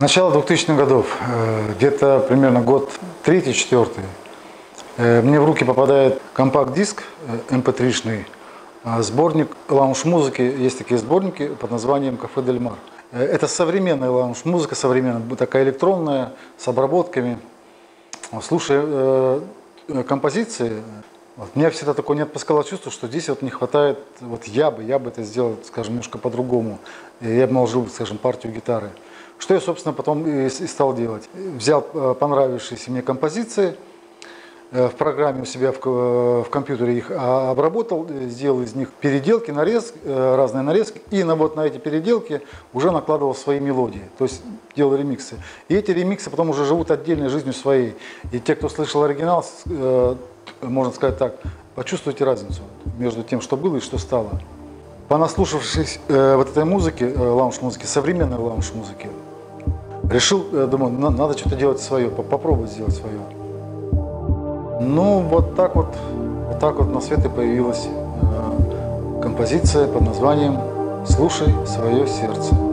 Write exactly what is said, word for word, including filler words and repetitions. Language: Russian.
Начало двухтысячных годов, где-то примерно год третий-четвёртый, мне в руки попадает компакт-диск эм пэ три-шный, сборник лаунж-музыки, есть такие сборники под названием «Кафе Дель Мар». Это современная лаунж-музыка, современная, такая электронная, с обработками. Слушая композиции, вот, меня всегда такое не отпускало чувство, что здесь вот не хватает, вот я бы, я бы это сделал, скажем, немножко по-другому, я обнажил, скажем, партию гитары. Что я, собственно, потом и стал делать. Взял понравившиеся мне композиции, в программе у себя в компьютере их обработал, сделал из них переделки, нарез, разные нарезки, и вот на эти переделки уже накладывал свои мелодии, то есть делал ремиксы. И эти ремиксы потом уже живут отдельной жизнью своей. И те, кто слышал оригинал, можно сказать так, почувствуйте разницу между тем, что было и что стало. Понаслушавшись э, вот этой музыки, э, лаунж-музыки, современной лаунж-музыки, решил, э, думаю, на, надо что-то делать свое, попробовать сделать свое. Ну, вот так вот, вот так вот на свет и появилась э, композиция под названием «Слушай своё сердце».